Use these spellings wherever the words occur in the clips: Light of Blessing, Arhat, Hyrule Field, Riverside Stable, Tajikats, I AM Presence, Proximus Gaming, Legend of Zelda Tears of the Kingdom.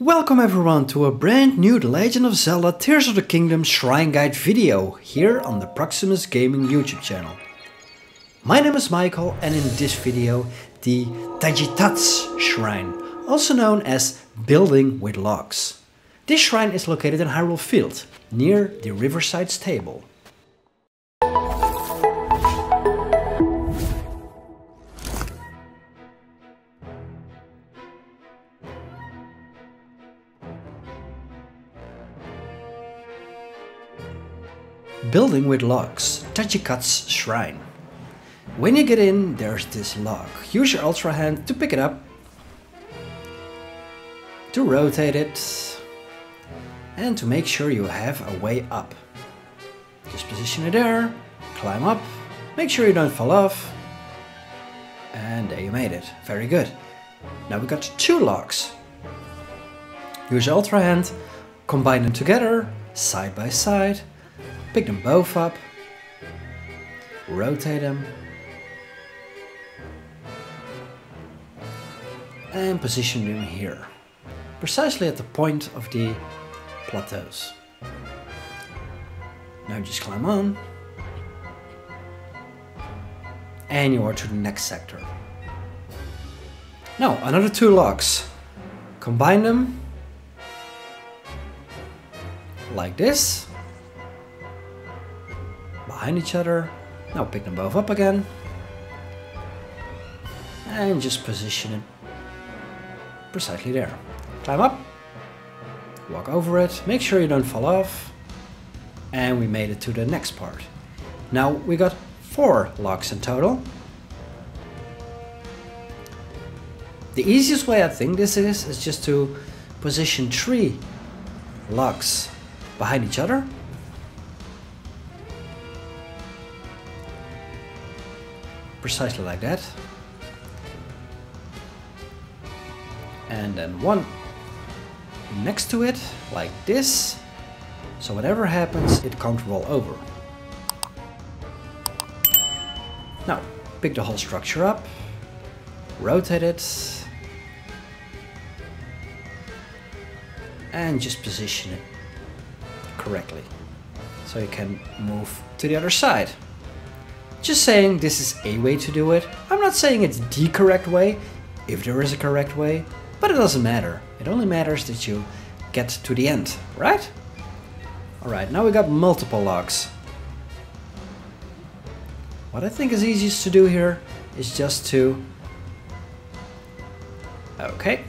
Welcome everyone to a brand new Legend of Zelda Tears of the Kingdom Shrine Guide video here on the Proximus Gaming YouTube channel. My name is Michael and in this video the Tajikats Shrine, also known as Building with Logs. This shrine is located in Hyrule Field, near the Riverside Stable. Building with Logs, Tajikats Shrine. When you get in, there's this log. Use your ultra hand to pick it up, to rotate it, and to make sure you have a way up. Just position it there, climb up, make sure you don't fall off, and there you made it. Very good. Now we got two logs. Use your ultra hand, combine them together, side by side, pick them both up, rotate them, and position them here, precisely at the point of the plateaus. Now just climb on, and you are to the next sector. Now another two logs, combine them like this, behind each other. Now pick them both up again and just position it precisely there. Climb up, walk over it, make sure you don't fall off, and we made it to the next part. Now we got four logs in total. The easiest way I think this is just to position three logs behind each other, precisely like that, and then one next to it like this, so whatever happens it can't roll over. Now pick the whole structure up, rotate it, and just position it correctly so you can move to the other side. Just saying, this is a way to do it. I'm not saying it's the correct way, if there is a correct way, but it doesn't matter. It only matters that you get to the end, right? Alright, now we got multiple logs. What I think is easiest to do here is just to... okay.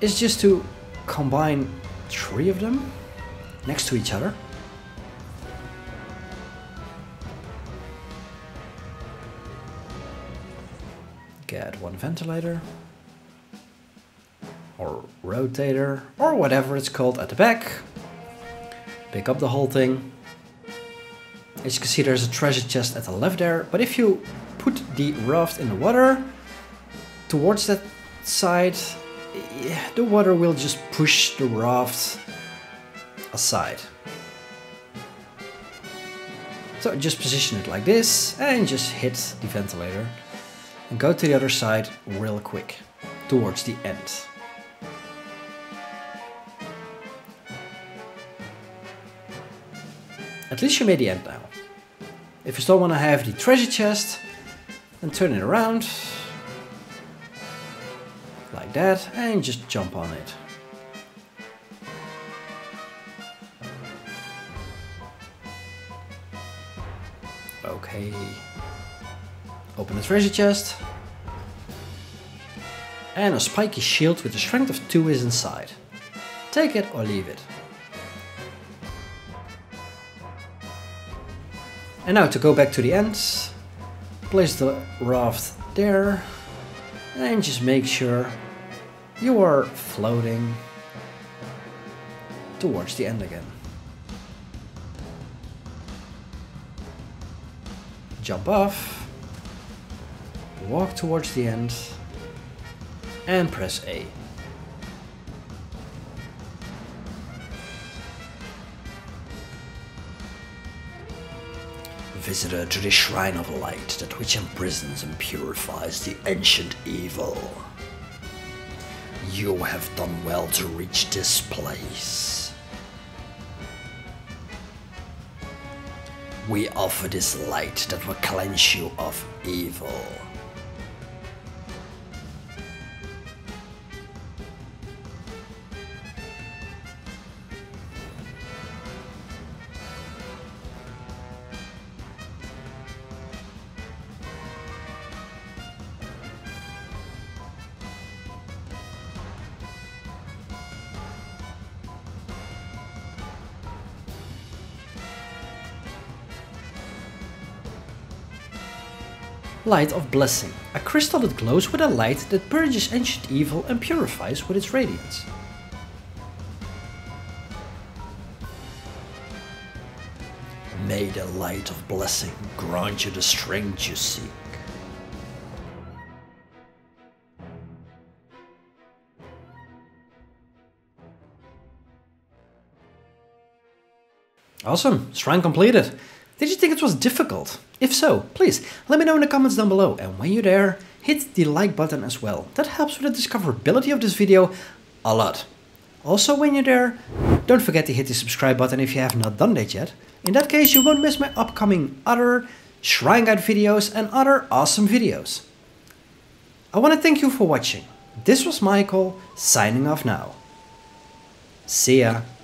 It's just to combine three of them next to each other. Get one ventilator or rotator or whatever it's called at the back, pick up the whole thing. As you can see, there's a treasure chest at the left there, but if you put the raft in the water towards that side, the water will just push the raft aside. So just position it like this and just hit the ventilator and go to the other side real quick, towards the end. At least you made the end now. If you still want to have the treasure chest, then turn it around, like that, and just jump on it. Okay. Open the treasure chest, and a spiky shield with a strength of 2 is inside. Take it or leave it. And now to go back to the ends, place the raft there, and just make sure you are floating towards the end again. Jump off, walk towards the end, and press A. Visitor to the Shrine of Light, that which imprisons and purifies the ancient evil. You have done well to reach this place. We offer this light that will cleanse you of evil. Light of Blessing, a crystal that glows with a light that purges ancient evil and purifies with its radiance. May the Light of Blessing grant you the strength you seek. Awesome, shrine completed. Did you think it was difficult? If so, please let me know in the comments down below, and when you're there, hit the like button as well. That helps with the discoverability of this video a lot. Also, when you're there, don't forget to hit the subscribe button if you have not done that yet. In that case, you won't miss my upcoming other shrine guide videos and other awesome videos. I want to thank you for watching. This was Michael, signing off now. See ya.